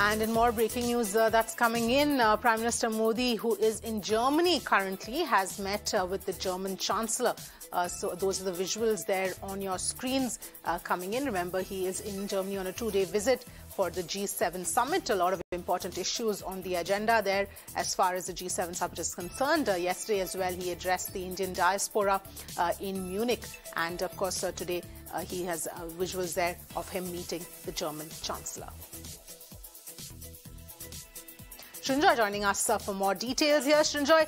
And in more breaking news that's coming in, Prime Minister Modi, who is in Germany currently, has met with the German Chancellor. So those are the visuals there on your screens coming in. Remember, he is in Germany on a two-day visit for the G7 summit. A lot of important issues on the agenda there as far as the G7 summit is concerned. Yesterday as well, he addressed the Indian diaspora in Munich. And of course, today he has visuals there of him meeting the German Chancellor. Shrinjoy joining us for more details here. Shrinjoy,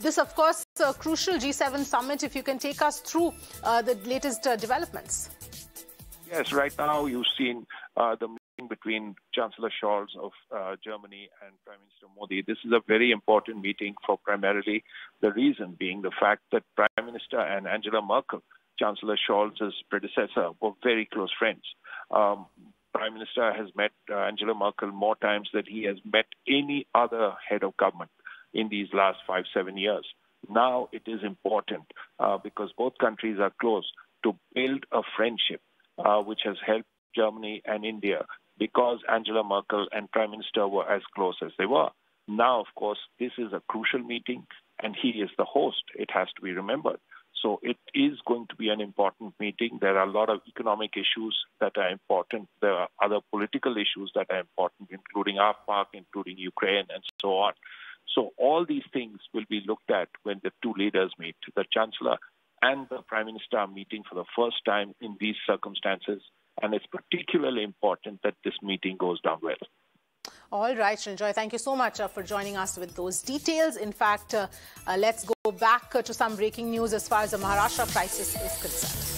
this of course crucial G7 summit, if you can take us through the latest developments. Yes, right now you've seen the meeting between Chancellor Scholz of Germany and Prime Minister Modi. This is a very important meeting for primarily the reason being the fact that Prime Minister and Angela Merkel, Chancellor Scholz's predecessor, were very close friends. Prime Minister has met Angela Merkel more times than he has met any other head of government in these last 5-7 years. Now it is important because both countries are close to build a friendship which has helped Germany and India because Angela Merkel and Prime Minister were as close as they were. Now, of course, this is a crucial meeting and he is the host. It has to be remembered. So it is going to be an important meeting. There are a lot of economic issues that are important. There are other political issues that are important, including AfPak, including Ukraine, and so on. So all these things will be looked at when the two leaders meet. The Chancellor and the Prime Minister are meeting for the first time in these circumstances, and it's particularly important that this meeting goes down well. All right, Shrinjoy, thank you so much for joining us with those details. In fact, let's go back to some breaking news as far as the Maharashtra crisis is concerned.